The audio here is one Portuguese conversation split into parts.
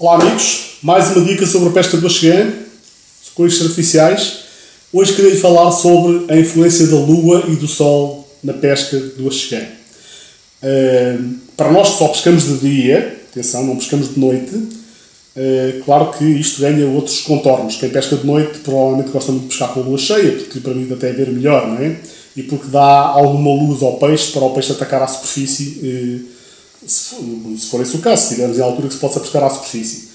Olá amigos, mais uma dica sobre a pesca do achigã, coisas artificiais. Hoje queria falar sobre a influência da lua e do sol na pesca do achigã. Para nós que só pescamos de dia, atenção, não pescamos de noite, claro que isto ganha outros contornos. Quem pesca de noite provavelmente gosta muito de pescar com a lua cheia, porque lhe permite até ver melhor, não é? E porque dá alguma luz ao peixe para o peixe atacar à superfície, se for esse o caso, se estivermos em altura que se possa pescar à superfície.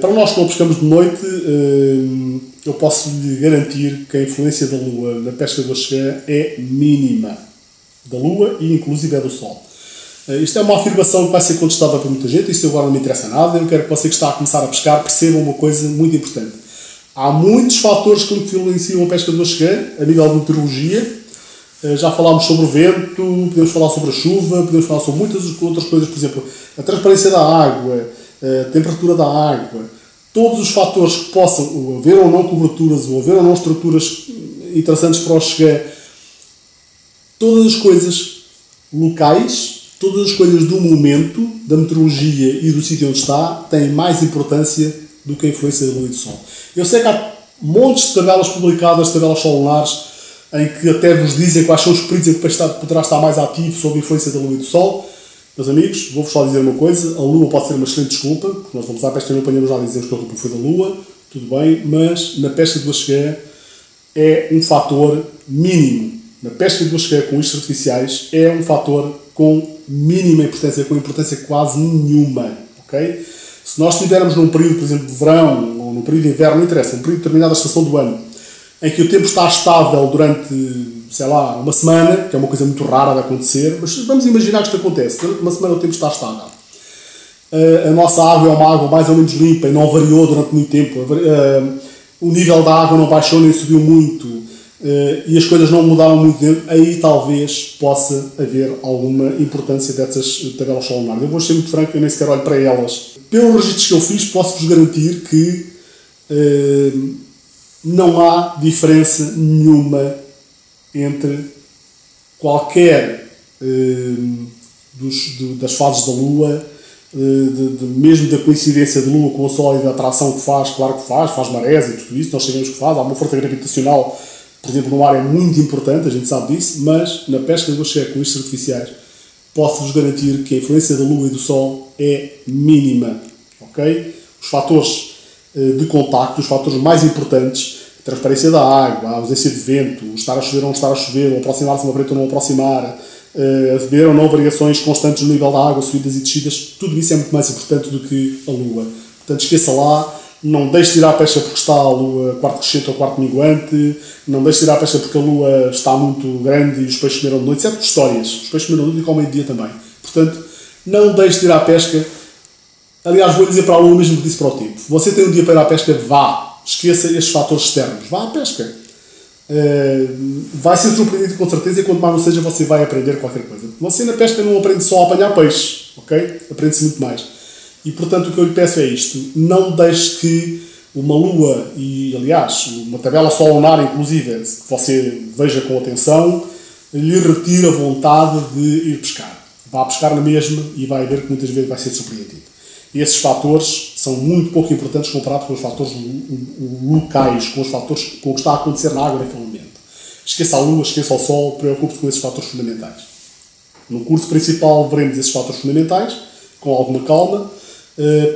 Para nós que não pescamos de noite, eu posso lhe garantir que a influência da lua na pesca do achigã é mínima. Da lua e inclusive é do sol. Isto é uma afirmação que vai ser contestada por muita gente, isto agora não me interessa nada, eu quero que você que está a começar a pescar perceba uma coisa muito importante. Há muitos fatores que influenciam a pesca do achigã a nível de meteorologia. Já falámos sobre o vento, podemos falar sobre a chuva, podemos falar sobre muitas outras coisas, por exemplo, a transparência da água, a temperatura da água, todos os fatores que possam haver ou não coberturas, ou haver ou não estruturas interessantes para o achigã, todas as coisas locais, todas as coisas do momento, da meteorologia e do sítio onde está, têm mais importância do que a influência da lua e do sol. Eu sei que há montes de tabelas publicadas, tabelas solares, em que até nos dizem quais são os períodos em que poderá estar mais ativo sob a influência da lua e do sol. Meus amigos, vou-vos só dizer uma coisa, a lua pode ser uma excelente desculpa, porque nós vamos à pesca e não apanhamos nada e dizemos que a culpa foi da lua, tudo bem, mas na pesca do achigã é um fator mínimo. Na pesca do achigã com iscas artificiais é um fator com mínima importância, com importância quase nenhuma. Okay? Se nós estivermos num período, por exemplo, de verão, ou num período de inverno, não interessa, um período determinado da estação do ano, em que o tempo está estável durante, sei lá, uma semana, que é uma coisa muito rara de acontecer, mas vamos imaginar que isto acontece. Durante uma semana o tempo está estável. A nossa água é uma água mais ou menos limpa e não variou durante muito tempo. O nível da água não baixou nem subiu muito e as coisas não mudaram muito dentro. Aí talvez possa haver alguma importância dessas tabelas solares. Eu vou ser muito franco, eu nem sequer olho para elas. Pelos registros que eu fiz, posso-vos garantir que não há diferença nenhuma entre qualquer das fases da lua, mesmo da coincidência de lua com o sol e da atração que faz, claro que faz marés e tudo isso, nós sabemos que faz, há uma força gravitacional, por exemplo, no ar é muito importante, a gente sabe disso, mas na pesca do achigã com iscas artificiais posso-vos garantir que a influência da lua e do sol é mínima, ok? Os fatores de contacto, os fatores mais importantes, a transparência da água, a ausência de vento, o estar a chover ou não estar a chover, o aproximar-se de uma vareta ou não aproximar, haver ou não variações constantes no nível da água, subidas e descidas, tudo isso é muito mais importante do que a lua. Portanto, esqueça lá, não deixe de ir à pesca porque está a lua quarto crescente ou quarto minguante, não deixe de ir à pesca porque a lua está muito grande e os peixes comeram de noite, certo? Histórias, os peixes comeram de noite e comem de dia também. Portanto, não deixe de ir à pesca. Aliás, vou dizer para a lua o mesmo que disse para o tempo. Você tem um dia para ir à pesca, vá. Esqueça estes fatores externos. Vá à pesca. Vai ser surpreendido com certeza e quanto mais não seja, você vai aprender qualquer coisa. Você na pesca não aprende só a apanhar peixe, ok? Aprende-se muito mais. E, portanto, o que eu lhe peço é isto. Não deixe que uma lua e, aliás, uma tabela solanar, inclusive, que você veja com atenção, lhe retire a vontade de ir pescar. Vá pescar na mesma e vai ver que muitas vezes vai ser surpreendido. Esses fatores são muito pouco importantes comparados com os fatores locais, com os fatores com o que está a acontecer na água naquele momento. Esqueça a lua, esqueça o sol, preocupe-se com esses fatores fundamentais. No curso principal veremos esses fatores fundamentais, com alguma calma.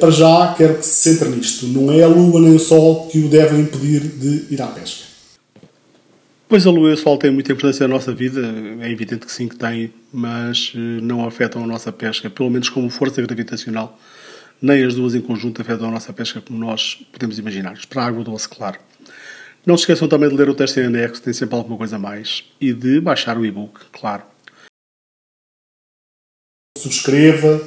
Para já, quero que se centre nisto. Não é a lua nem o sol que o devem impedir de ir à pesca. Pois a lua e o sol têm muita importância na nossa vida, é evidente que sim que têm, mas não afetam a nossa pesca, pelo menos como força gravitacional. Nem as duas em conjunto afetam a nossa pesca como nós podemos imaginar. Para a água doce, claro. Não se esqueçam também de ler o texto em anexo, tem sempre alguma coisa a mais. E de baixar o e-book, claro. Subscreva,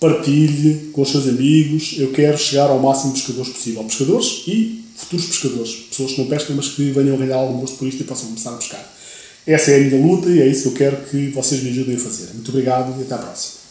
partilhe com os seus amigos. Eu quero chegar ao máximo de pescadores possível. Pescadores e futuros pescadores. Pessoas que não pescam, mas que venham ganhar algum gosto por isto e possam começar a pescar. Essa é a minha luta e é isso que eu quero que vocês me ajudem a fazer. Muito obrigado e até à próxima.